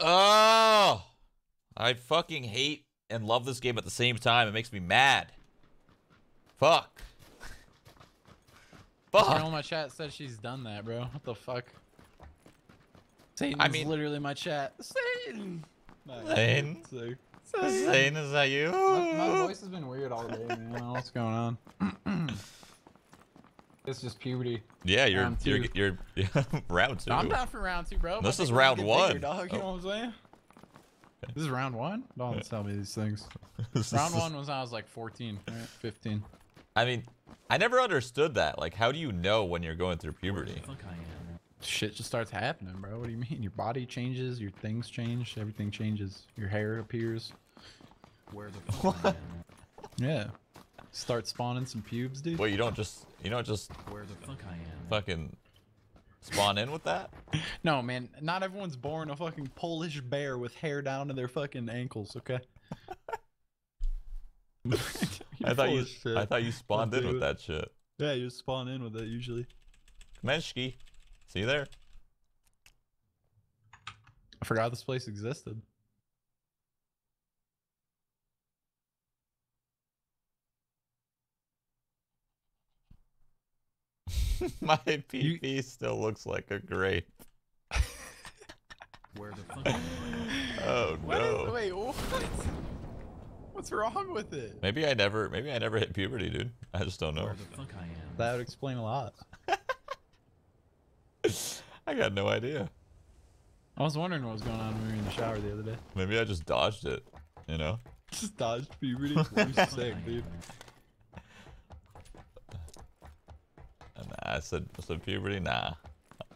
Oh! I fucking hate and love this game at the same time. It makes me mad. Fuck. Fuck. I know my chat said she's done that, bro. What the fuck? Satan's literally my chat. Satan! Satan? Satan, is that you? My voice has been weird all day, man. I don't know what's going on. It's just puberty. Yeah, you're round two. No, I'm down for round two, bro. This is round one. Bigger, dog, you know what I'm saying? This is round one? Don't tell me these things. Round one was when I was like 14, 15. I mean, I never understood that. Like, how do you know when you're going through puberty? Shit just starts happening, bro. What do you mean? Your body changes, your things change, everything changes. Your hair appears. Where the fuck? Yeah. Start spawning some pubes, dude. Wait, you don't just where the fuck I am? Fucking spawn in with that? No, man. Not everyone's born a fucking Polish bear with hair down to their fucking ankles, okay? I thought you spawned in with that shit. Yeah, you spawn in with it usually. Menschke. See you there. I forgot this place existed. My PP still looks like a grape. Where the fuck? Oh no! Wait, what? What's wrong with it? Maybe I never hit puberty, dude. I just don't know. Where the fuck I am? That would explain a lot. I got no idea. I was wondering what was going on when we were in the shower the other day. Maybe I just dodged it, you know? Just dodged puberty. You're sick, dude. Nah, I said puberty. Nah,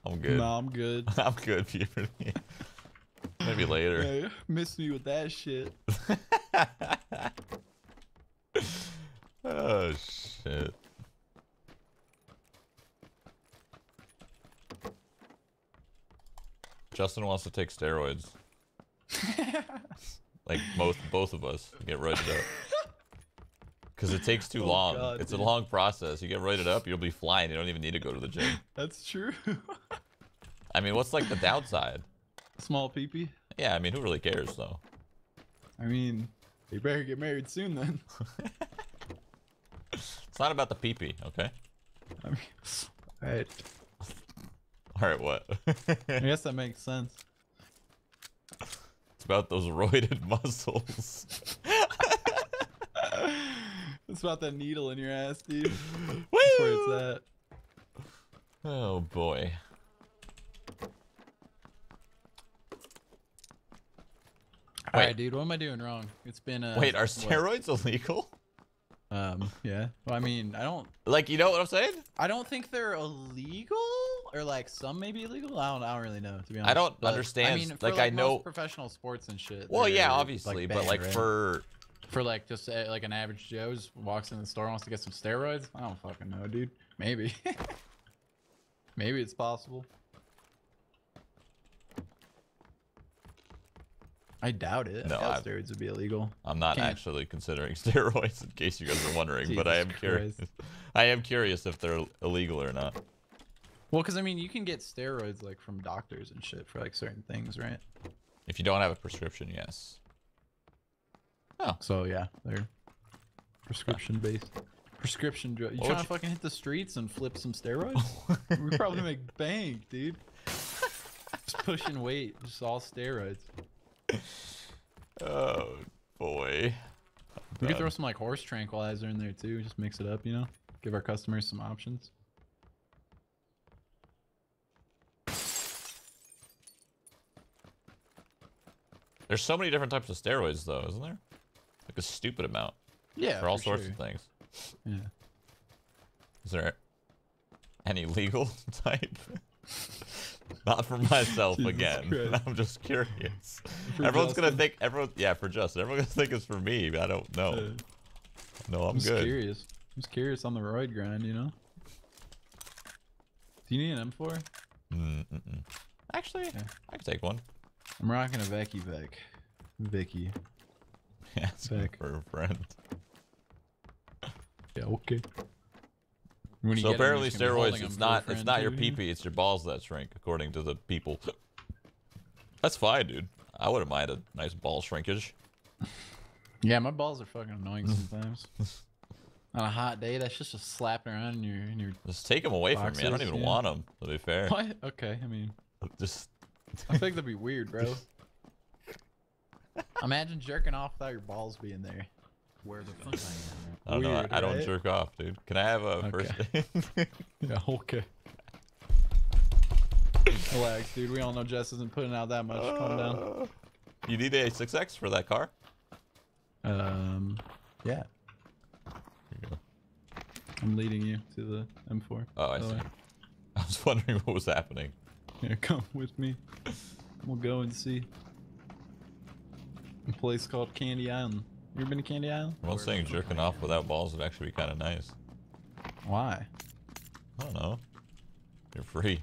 I'm good. Nah, I'm good. I'm good, puberty. Maybe later. Hey, miss me with that shit. Oh, shit. Justin wants to take steroids. Like both of us get roided up. Because it takes too long. God, it's a long process. You get roided up, you'll be flying. You don't even need to go to the gym. That's true. I mean, what's like the downside? Small peepee? Yeah, I mean, who really cares though? I mean, you better get married soon then. It's not about the peepee, okay? I mean, alright. Alright, what? I guess that makes sense. It's about those roided muscles. It's about that needle in your ass, dude. Woo! That's where it's at. Oh, boy. Alright, dude, what am I doing wrong? It's been a... Wait, are steroids illegal? Yeah. Well, I mean, I don't... Like, you know what I'm saying? I don't think they're illegal? Or like some may be illegal. I don't really know, to be honest. I don't understand. I mean, for like I know professional sports and shit. Well, yeah, obviously, like banned, but like right? for like just like an average Joe just walks in the store and wants to get some steroids. I don't fucking know, dude. Maybe. Maybe it's possible. I doubt it. No, I doubt steroids would be illegal. I'm not actually considering steroids, in case you guys are wondering, but I am curious. I am curious if they're illegal or not. Well, because I mean, you can get steroids like from doctors and shit for like certain things, right? If you don't have a prescription, yes. Oh, so yeah, they're prescription-based. Prescription drug. You trying to fucking hit the streets and flip some steroids? We probably make bank, dude. Just pushing weight, just all steroids. Oh boy. We could throw some like horse tranquilizer in there too. Just mix it up, you know. Give our customers some options. There's so many different types of steroids, though, isn't there? Like a stupid amount. Yeah, for all sorts of things. Yeah. Is there any legal type? Not for myself again. Christ. I'm just curious. For everyone's Justin. Gonna think. Everyone, yeah, for Justin. Everyone's gonna think it's for me. But I don't know. No, I'm good. Curious. I'm just curious on the roid grind, you know. Do you need an M4? Actually, I could take one. I'm rocking a Vicky. Yeah, it's for a friend. Yeah, okay. When so apparently steroids, it's not your pee-pee, it's your balls that shrink, according to the people. That's fine, dude. I wouldn't mind a nice ball shrinkage. Yeah, my balls are fucking annoying sometimes. On a hot day, that's just slapping around in your just take them away boxes, from me. I don't even want them, to be fair. What? Okay, I mean... just. I think that'd be weird, bro. Imagine jerking off without your balls being there. Where the fuck I am. I don't know. I don't jerk off, dude. Can I have a first date? Yeah, okay. Relax, dude. We all know Jess isn't putting out that much. Calm down. You need a 6X for that car? Yeah. Here you go. I'm leading you to the M4. Oh, I see. Way. I was wondering what was happening. Here, come with me. We'll go and see a place called Candy Island. You ever been to Candy Island? I'm not saying jerking off without balls would actually be kind of nice. Why? I don't know. You're free.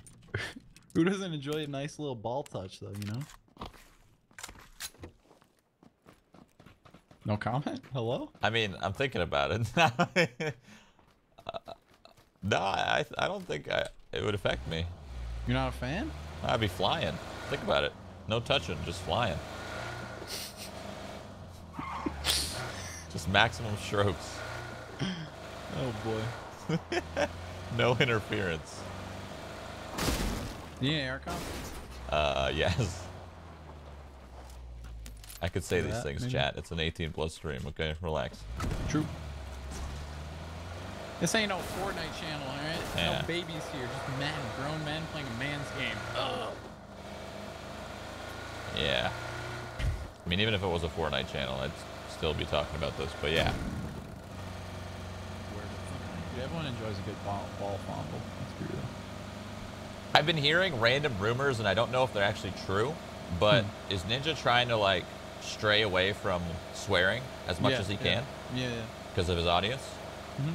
Who doesn't enjoy a nice little ball touch, though, you know? No comment? Hello? I mean, I'm thinking about it. No, I don't think it would affect me. You're not a fan? I'd be flying. Think about it. No touching, just flying. Just maximum strokes. Oh boy. No interference. Yeah, air comp? Yes. I could say these things, maybe? Chat. It's an 18+ stream, okay? Relax. True. This ain't no Fortnite channel, alright? Yeah. No babies here, just men, grown men playing a man's game. Ugh. Yeah. I mean, even if it was a Fortnite channel, I'd still be talking about this, but yeah. Dude, everyone enjoys a good ball fondle. That's true. I've been hearing random rumors, and I don't know if they're actually true, but is Ninja trying to, like, stray away from swearing as much as he can? Yeah, yeah. Because of his audience? Mm-hmm.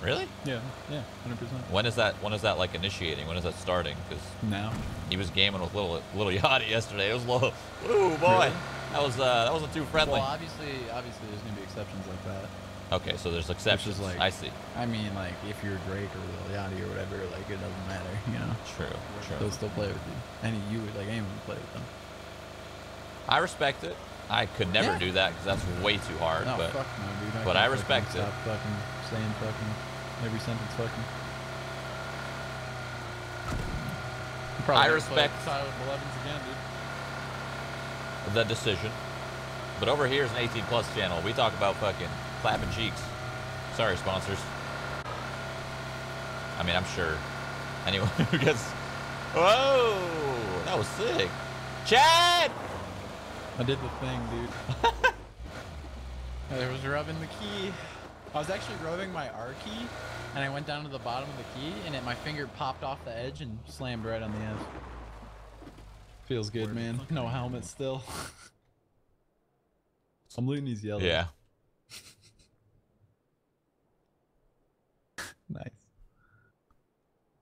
Really? Yeah, yeah, 100%. When is that like initiating? When is that starting? Because now he was gaming with little Yachty yesterday. It was low. Ooh boy, really? That wasn't too friendly. Well, obviously, there's gonna be exceptions like that. Okay, so there's exceptions. Like, I see. I mean, like if you're Drake or Lil Yachty or whatever, like it doesn't matter, you know. True. They'll still play with you. And you would like anyone play with them. I respect it. I could never do that because that's way too hard. No, but fuck no, dude. But I respect it. Stop fucking saying fucking. Every sentence fucking. I respect again, dude. The decision. But over here is an 18+ channel. We talk about fucking clapping cheeks. Sorry, sponsors. I mean, I'm sure anyone who gets... Whoa! That was sick. Chad! I did the thing, dude. I was rubbing the key. I was actually rubbing my R key, and I went down to the bottom of the key, and my finger popped off the edge and slammed right on the edge. Feels good, man. No helmet still. I'm looting these yellow. Yeah. Nice.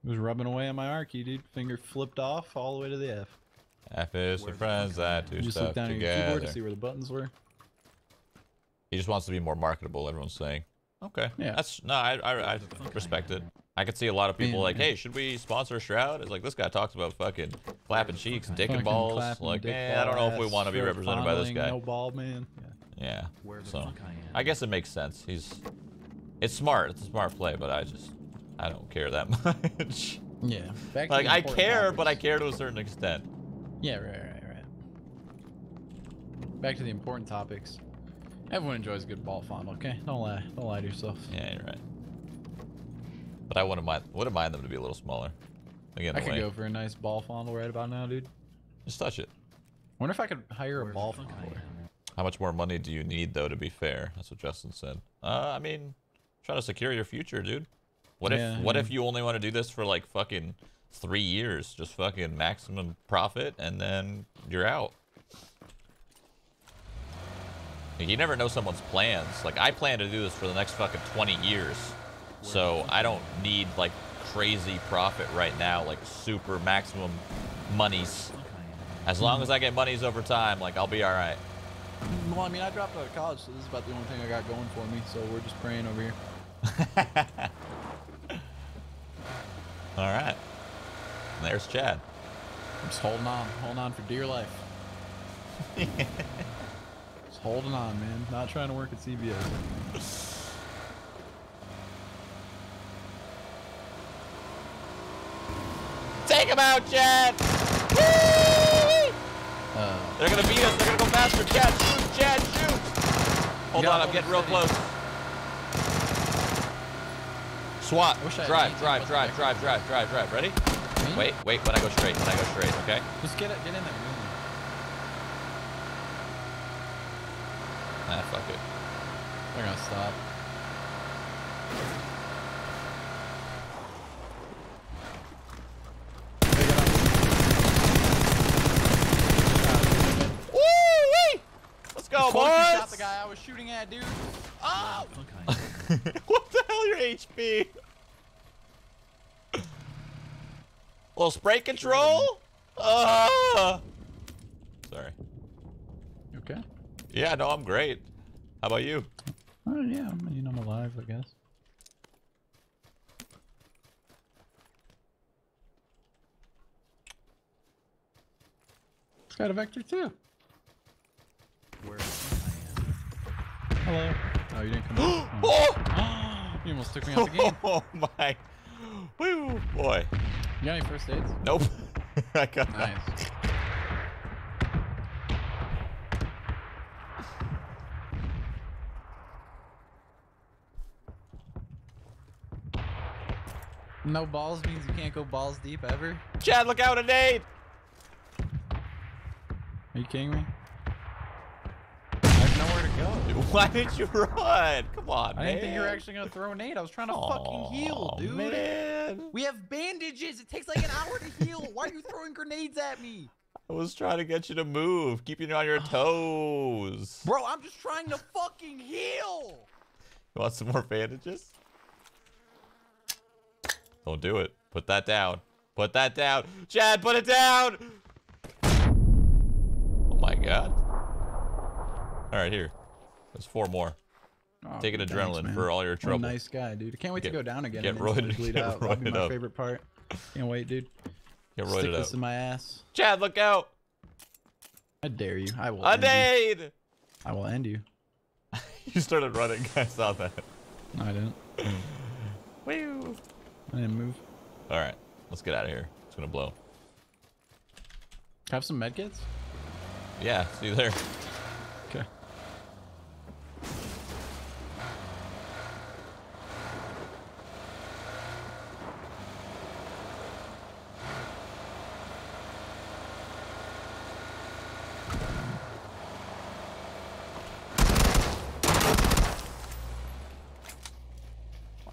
It was rubbing away on my R key, dude. Finger flipped off all the way to the F. F is for friends that do stuff together. You just look down at your keyboard to see where the buttons were. He just wants to be more marketable, everyone's saying. Okay. Yeah. That's no, I respect it. I could see a lot of people like, hey, should we sponsor Shroud? It's like this guy talks about fucking clapping cheeks, dick and balls. Like, I don't know if we want to be represented by this guy. No ball, man. Yeah. So I guess it makes sense. It's smart. It's a smart play, but I don't care that much. Yeah. Like I care, but I care to a certain extent. Yeah, right. Back to the important topics. Everyone enjoys a good ball fondle, okay? Don't lie to yourself. Yeah, you're right. But I wouldn't mind them to be a little smaller. Again, I could go for a nice ball fondle right about now, dude. Just touch it. I wonder if I could hire a ball fondler. How much more money do you need, though, to be fair? That's what Justin said. I mean, try to secure your future, dude. What if you only want to do this for, like, fucking 3 years? Just fucking maximum profit, and then you're out. Like, you never know someone's plans. Like, I plan to do this for the next fucking 20 years. So I don't need, like, crazy profit right now, like, super maximum monies. As long as I get monies over time, like, I'll be all right. Well, I mean, I dropped out of college, so this is about the only thing I got going for me. So we're just praying over here. All right. And there's Chad. I'm just holding on for dear life. Just holding on, man. Not trying to work at CVS. Take him out, Chad! Whee! They're gonna beat us. They're gonna go faster. Chad, shoot! Chad, shoot! Hold on, I'm getting real close. SWAT. Drive. Ready? Wait. When I go straight. Okay. Just get it. Get in there. Nah, fuck it. They're gonna stop. Woo-wee! Let's go, boys! Shot the guy I was shooting at, dude. Oh! Okay. What the hell, your HP? Little spray control? Sorry. You okay? Yeah, no, I'm great. How about you? Oh, yeah, I mean, I'm alive, I guess. It's got a vector, too. Where am I? Hello. Oh, you didn't come out. Oh! You almost took me out the game. Oh, my. Woo, boy. You got any first aids? Nope. I got nice. That. No balls means you can't go balls deep ever. Chad, look out, a nade! Are you kidding me? I have nowhere to go. Dude, why did you run? Come on, man. I didn't think you were actually gonna throw a nade. I was trying to fucking heal, dude. Man. We have bandages. It takes like an hour to heal. Why are you throwing grenades at me? I was trying to get you to move, keeping you on your toes. Bro, I'm just trying to fucking heal. You want some more bandages? Don't do it. Put that down. Put that down. Chad, put it down! Oh my god. Alright, here. There's four more. Oh, take an adrenaline for all your trouble. What a nice guy, dude. I can't wait to go down again. Get roided, out. That'd be my favorite part. Can't wait, dude. Get roided up. Stick this in my ass. Chad, look out! I dare you. I will end you. I will end you. You started running. I saw that. No, I didn't. Woo! I didn't move. All right, let's get out of here. It's gonna blow. Have some medkits? Yeah, see you there. Okay.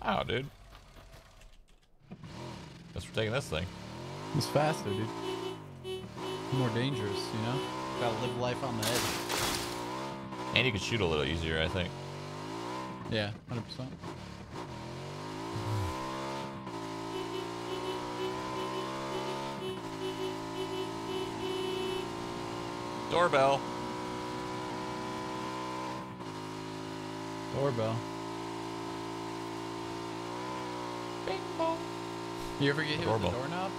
Wow, dude. Taking this thing. It's faster, dude. More dangerous, you know? Gotta live life on the edge. And you can shoot a little easier, I think. Yeah, 100%. Doorbell. Doorbell. Bing bong. You ever get hit with a doorknob?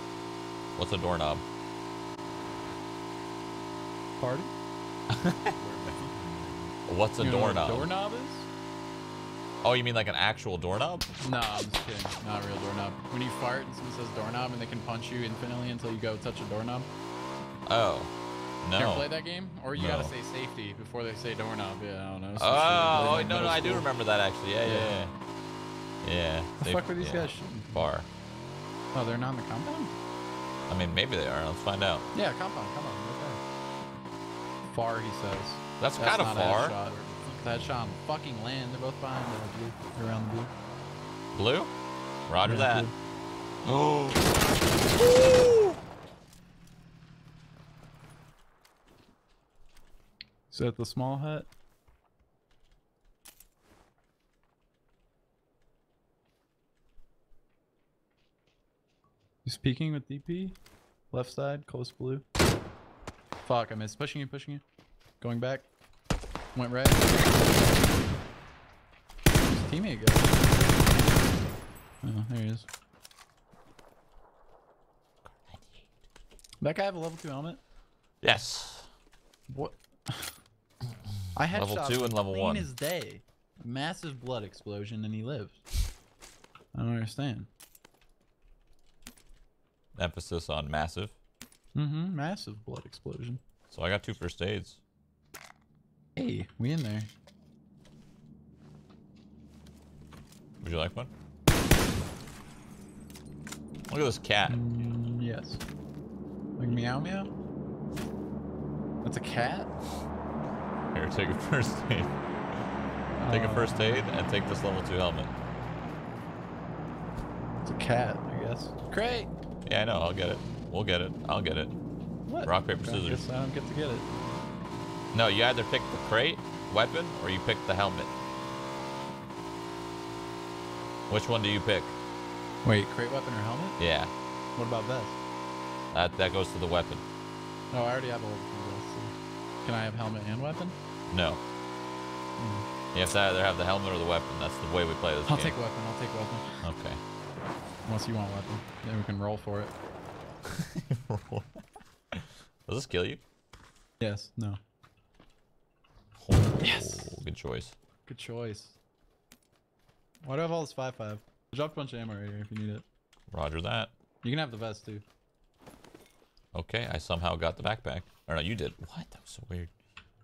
What's a doorknob? Pardon? What's a doorknob? What a doorknob is? Oh, you mean like an actual doorknob? No, I'm just kidding. Not a real doorknob. When you fart and someone says doorknob and they can punch you infinitely until you go touch a doorknob. Oh. No. You ever played that game? Or you gotta say safety before they say doorknob. Yeah, I don't know. Oh, no, I do remember that actually. Yeah. What the fuck were these guys shooting? Bar. Oh, they're not in the compound? I mean, maybe they are. Let's find out. Yeah, compound. Come on. Okay. Far, he says. That's kind of far. That shot on fucking land. They're both behind the blue. Around the blue. Blue? Roger that. Oh. Is that the small hut? You speaking with DP? Left side, close blue. Fuck, I missed. Pushing you. Going back. Went right. Where's his teammate go? Oh, there he is. That guy have a level 2 helmet? Yes. What? I had level 2 and level 1. Clean as day. Massive blood explosion and he lived. I don't understand. Emphasis on massive. Mm-hmm. Massive blood explosion. So I got 2 first aids. Hey, we in there. Would you like one? Look at this cat. Yes. Like meow meow? That's a cat? Here, take a first aid. Take a first aid and take this level 2 helmet. It's a cat, I guess. Great! Yeah, I know. I'll get it. We'll get it. I'll get it. What? Rock, paper, scissors. I guess I don't get to get it. No, you either pick the crate, weapon, or you pick the helmet. Which one do you pick? Wait, crate, weapon, or helmet? Yeah. What about this? That goes to the weapon. No, I already have a weapon. Can I have helmet and weapon? No. You have to either have the helmet or the weapon. That's the way we play this game. I'll take weapon. I'll take weapon. Okay. Unless you want weapon. Then we can roll for it. Roll. Does this kill you? Yes. No. Oh, yes. Good choice. Good choice. Why do I have all this 5.5? I dropped a bunch of ammo right here if you need it. Roger that. You can have the vest too. Okay, I somehow got the backpack. Or no, you did. What? That was so weird.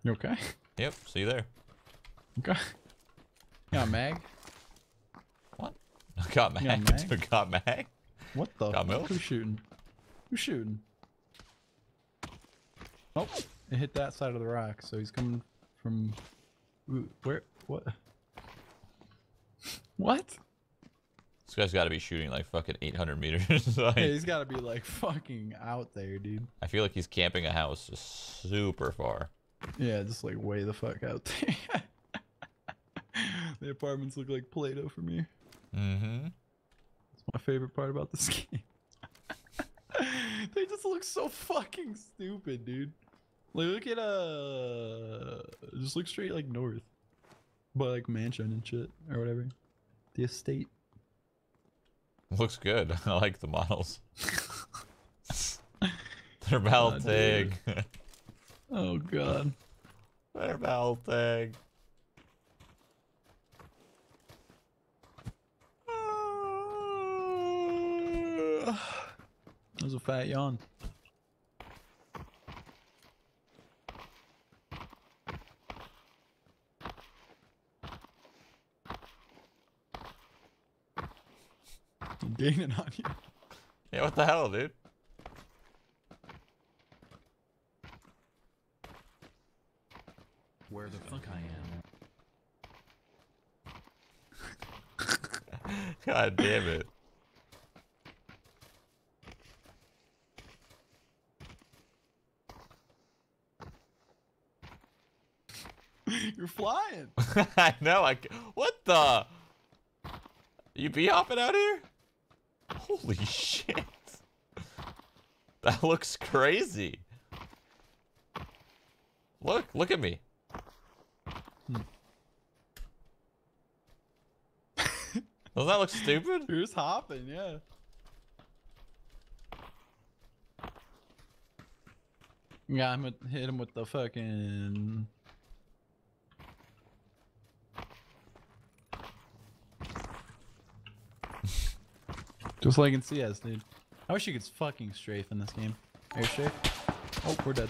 You okay? Yep, see you there. Okay. You got mag? What? I got mag. I got mag? What the? Got milk? Who's shooting? Who's shooting? Oh, it hit that side of the rock, so he's coming from... Ooh, where? What? What? This guy's got to be shooting like fucking 800 meters. Like, yeah, he's got to be like fucking out there, dude. I feel like he's camping a house just super far. Yeah, just like way the fuck out there. The apartments look like Play-Doh for me. Mm-hmm. That's my favorite part about this game. They just look so fucking stupid, dude. Like, look at just look straight like north, by like mansion and shit or whatever. The estate looks good. I like the models. They're Baltig. Oh god, they're Baltig. That was a fat yawn. Gaining on you. Yeah, what the hell, dude? Where the fuck I am? God damn it. You're flying. I know. What the? You bee hopping out here? Holy shit. That looks crazy. Look at me. Doesn't that look stupid? You're just hopping, yeah. Yeah, I'm gonna hit him with the fucking... Just like in CS, dude. I wish you could fucking strafe in this game. Air strafe. Oh, we're dead.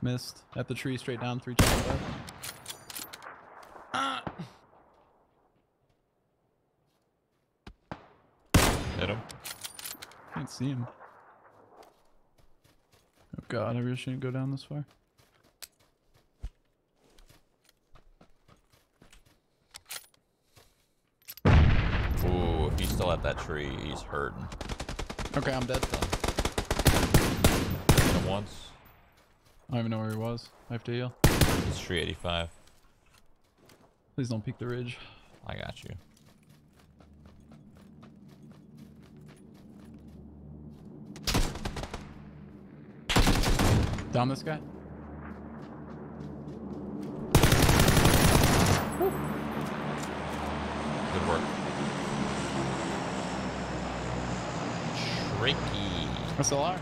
Missed. At the tree, straight down, 3 times. Ah! Hit him. Can't see him. Oh god, I really shouldn't go down this far. Still at that tree, he's hurting. Okay, I'm dead though. Hit him once. I don't even know where he was. I have to heal. It's tree 85. Please don't peek the ridge. I got you. Down this guy. Woo. Good work. Ricky. SLR.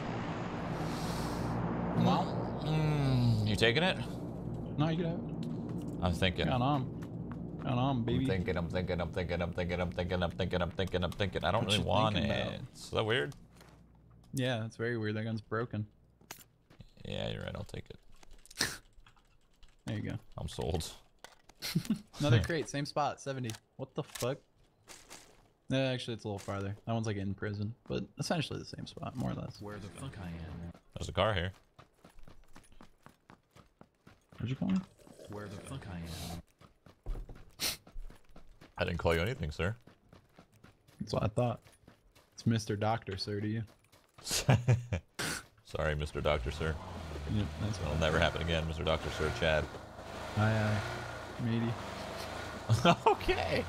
Wow. You taking it? No, you can have it. I'm thinking. Count on. Count on, baby. I'm thinking. I don't really want it. Is that weird? Yeah, that's very weird. That gun's broken. Yeah, you're right. I'll take it. There you go. I'm sold. Another crate, same spot, 70. What the fuck? No, actually, it's a little farther. That one's like in prison, but essentially the same spot, more or less. Where the fuck I am? There's a car here. What'd you call me? Where the fuck I am? I didn't call you anything, sir. That's what I thought. It's Mr. Doctor, sir, to you. Sorry, Mr. Doctor, sir. Yep, that's It'll never happen again, Mr. Doctor, sir. Chad. Aye, aye. Matey. Okay.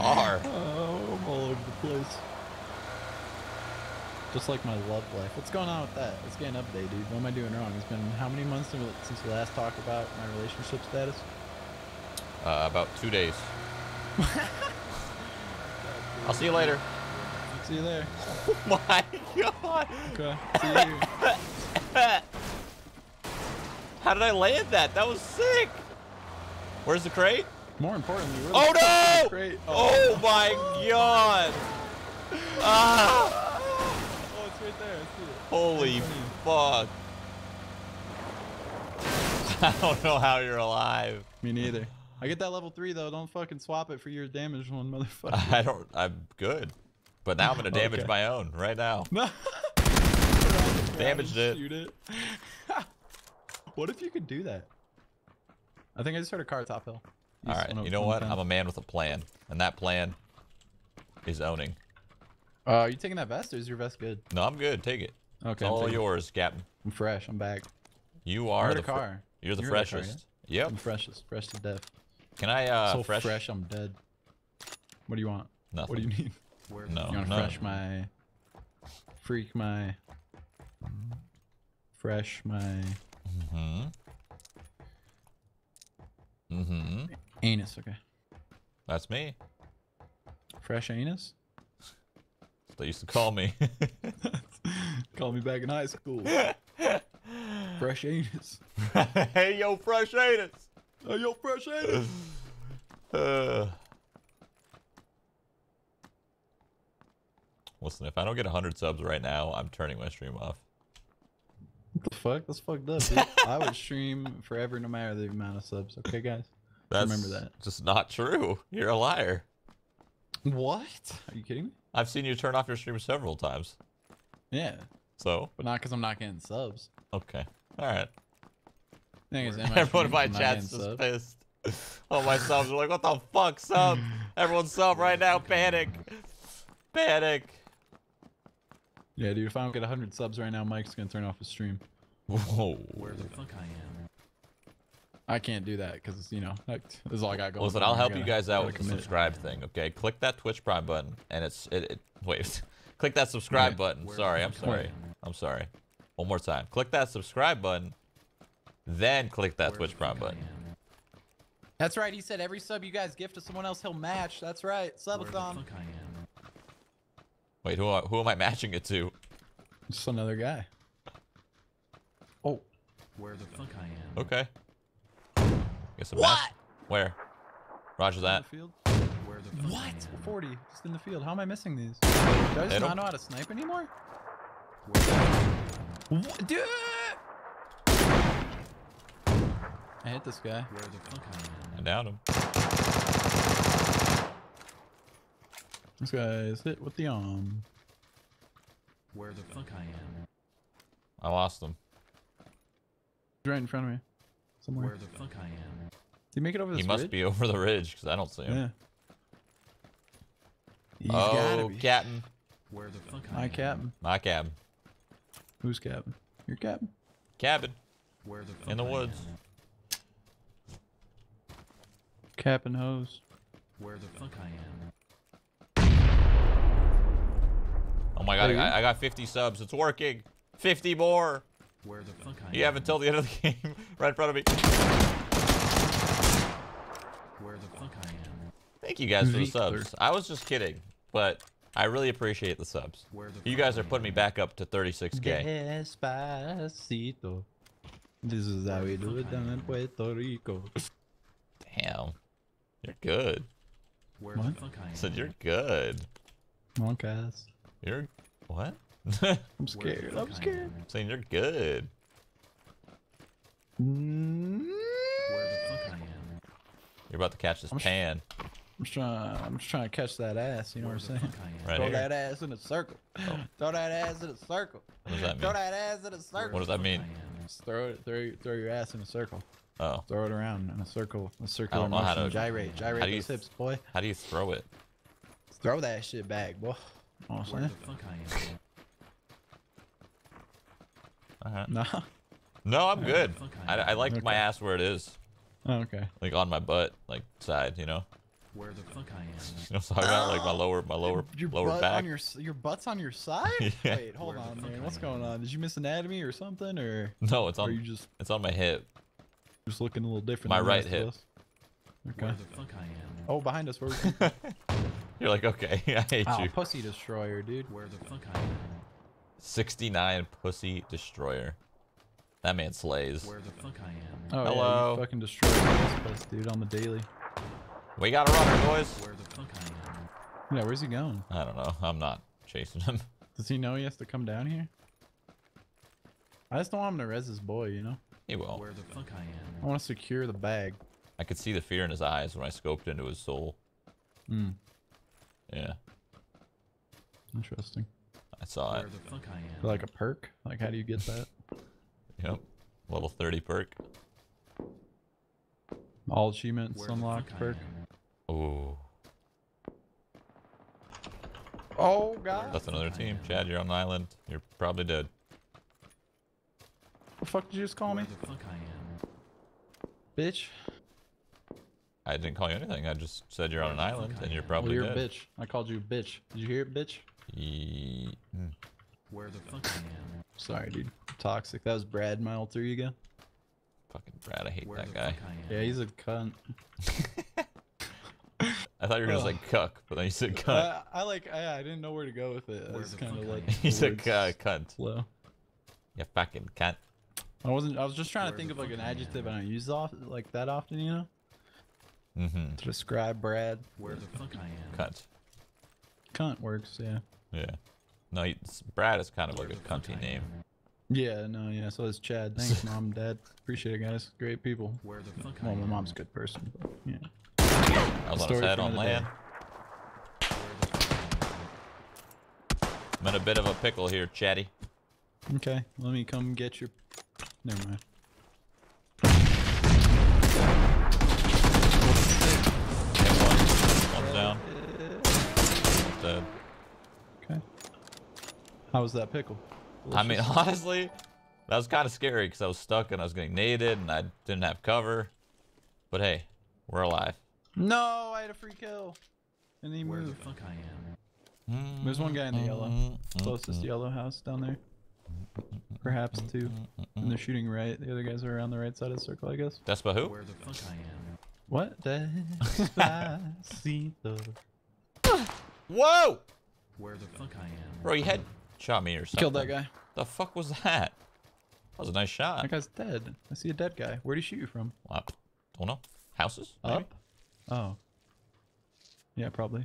R. Oh, I'm all over the place. Just like my love life. What's going on with that? Let's get an update, dude. What am I doing wrong? It's been how many months since we last talked about my relationship status? About 2 days. I'll see you later. See you there. Oh my god. Okay. See you later. How did I land that? That was sick. Where's the crate? More importantly, where the fuck is the crate? Oh, oh my god. Ah. Oh, it's right there. I see it. Holy fuck. I don't know how you're alive. Me neither. I get that level 3 though. Don't fucking swap it for your damaged one, motherfucker. I don't. I'm good. But now I'm gonna damage my own right now. Damaged it. Shoot it. What if you could do that? I think I just heard a car top hill. Alright, you know what? I'm a man with a plan. And that plan is owning. Are you taking that vest or is your vest good? No, I'm good. Take it. Okay. It's all yours, Captain. I'm fresh. I'm back. You are the car. You're the freshest. Yeah? Yep. I'm freshest. Fresh to death. Can I, so fresh, I'm dead. What do you want? Nothing. What do you need? No, you want to fresh my... Freak my... Fresh my... Anus, okay. That's me. Fresh anus? They used to call me. Call me back in high school. Fresh anus. Hey, yo, fresh anus. Hey, yo, fresh anus. Listen, if I don't get 100 subs right now, I'm turning my stream off. What the fuck? That's fucked up, dude. I would stream forever no matter the amount of subs. Okay, guys? That's Remember that. Just not true. You're a liar. What? Are you kidding me? I've seen you turn off your stream several times. Yeah. So? But not because I'm not getting subs. Okay. All right. Everyone in my chat's just pissed. All my subs are like, what the fuck, sub? Everyone's sub right now. Panic. Panic. Yeah, dude, if I don't get 100 subs right now, Mike's gonna turn off his stream. Whoa. Where the fuck I am? I can't do that because, you know, this is all I got going. Listen, I'll help you guys out with the subscribe thing, okay? Click that Twitch Prime button, and wait, click that subscribe button. Sorry, I'm sorry. I'm sorry. One more time. Click that subscribe button, then click that Twitch Prime button. That's right, he said every sub you guys gift to someone else, he'll match. That's right, subathon. Wait, who am I matching it to? Just another guy. Oh. Where the fuck I am. Okay. Guess I'm what? Where? Roger that. Where the fuck what? 40. Just in the field. How am I missing these? Do I just not know how to snipe anymore? What? Dude! I hit this guy. Where the fuck I am. I downed him. This guy's hit with the arm. Where the fuck I am? I lost him. He's right in front of me. Somewhere. Where the fuck I am? Did he make it over this ridge? He must be over the ridge because I don't see him. Yeah. Oh, Captain. Where the fuck I am? My Captain. My Captain. Who's Captain? Your Captain. Cabin. Where the fuck in the woods. Cap and hose. Where the fuck I am? Oh my god, I got 50 subs. It's working. 50 more. Where the fuck I am? You have until the end of the game. Right in front of me. Where the fuck I am? Thank you guys for the subs. I was just kidding, but I really appreciate the subs. You guys are putting me back up to 36K. Despacito. This is how we do it down in Puerto Rico. Damn. You're good. Where what? I said you're good. Monkass. You're... what? I'm scared. I'm scared. I'm saying you're good. You're about to catch this pan. I'm just trying to catch that ass, you know what I'm saying? Right throw here. That ass in a circle. Oh. Throw that ass in a circle. What does that mean? Throw that ass in a circle. What does that mean? Just throw your ass in a circle. Oh. Throw it around in a circle. A circle. I don't know how to gyrate those hips, boy. How do you throw it? Throw that shit back, boy. You know what I'm saying? Alright. No. No, I'm good. I like my ass where it is. Oh, okay. Like on my butt, like side, you know? Where the fuck I am? You know, so I got like my lower back. Your butt's on your side? Yeah. Wait, hold on, man. What's going on? Did you miss anatomy or something, or? No, it's on. Or you just, it's on my hip. Just looking a little different. My right hip. Okay. Where the fuck I am? Oh, behind us. Where we You're like, okay, I hate you. Pussy destroyer, dude. Where the fuck I am? 69 pussy destroyer. That man slays. Where the fuck I am? Oh, hello. Yeah, you fucking destroy this place, dude, on the daily. We got a runner, boys. Where the fuck I am? Yeah, where's he going? I don't know. I'm not chasing him. Does he know he has to come down here? I just don't want him to res his boy, you know? He will. Where the fuck I am? I want to secure the bag. I could see the fear in his eyes when I scoped into his soul. Hmm. Yeah. Interesting. I saw it. Where the fuck I am? Like a perk? Like, how do you get that? Yep. Level 30 perk. All achievements unlocked perk. Oh. Oh god. That's another team. Chad, you're on an island. You're probably dead. The fuck did you just call me? The fuck I am. Bitch. I didn't call you anything. I just said you're on an island and you're probably dead. You're a bitch. I called you a bitch. Did you hear it, bitch? Where the fuck I am. Sorry, dude. Toxic. That was Brad, my alter ego. Fucking Brad, I hate that guy. Yeah, he's a cunt. I thought you were gonna say cuck, but then you said cunt. I didn't know where to go with it. I was kind of like. He said cunt. Slow. Yeah, fucking cunt. I was just trying to think of like an adjective I don't use like that often, you know. Mm-hmm. To describe Brad. Where the fuck I am. Cunt. Cunt works, yeah. Yeah. No, Brad is kind of like a cunty name. Yeah, no, yeah, so is Chad. Thanks, Mom, Dad. Appreciate it, guys. Great people. Where the fuck well, my mom's a good person, but, yeah. I was on his head on land. I'm in a bit of a pickle here, Chatty. Okay, let me come get your... Never mind. One's down. One's dead. Okay. How was that pickle? I mean, honestly, that was kind of scary because I was stuck and I was getting naded and I didn't have cover. But hey, we're alive. No, I had a free kill. And he moved. Where the fuck I am? There's one guy in the yellow, closest yellow house down there. Perhaps two. And they're shooting right. The other guys are around the right side of the circle, I guess. That's by who? Where the fuck I am? What? Whoa! Where the fuck I am? Bro, you had. Shot me or something. Killed that guy. The fuck was that? That was a nice shot. That guy's dead. I see a dead guy. Where'd he shoot you from? I don't know. Houses? Maybe? Up? Oh. Yeah, probably.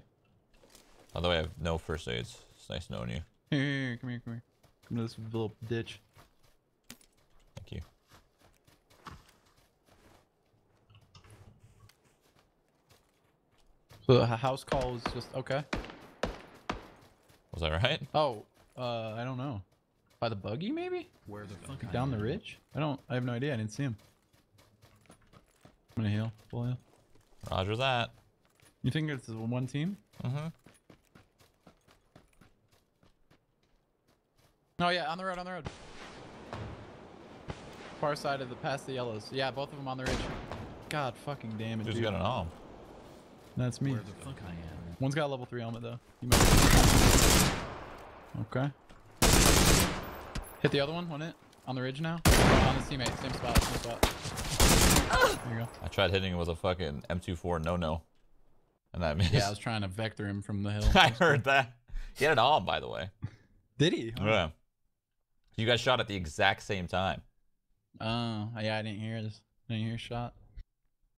Although I have no first aids. It's nice knowing you. Here, come here, come here. Come to this little ditch. Thank you. So the house call was just okay. Was that right? Oh. I don't know. By the buggy, maybe? Where the fuck? Down the ridge? I have no idea. I didn't see him. I'm gonna heal. Full heal. Roger that. You think it's one team? Mm-hmm. Oh yeah, on the road, on the road. Far side of the past the yellows. Yeah, both of them on the ridge. God fucking damn it, dude. Who's got an arm? That's me. Where the fuck I am? One's got a level 3 helmet though. You might. Okay. Hit the other one hit. On the ridge now. Oh, on his teammate, same spot, same spot. There you go. I tried hitting him with a fucking M24 no-no. And that missed. Yeah, I was trying to vector him from the hill. I heard that. He had it all, by the way. Did he? Huh? Yeah. You guys shot at the exact same time. Oh, yeah, I didn't hear this. Didn't hear a shot.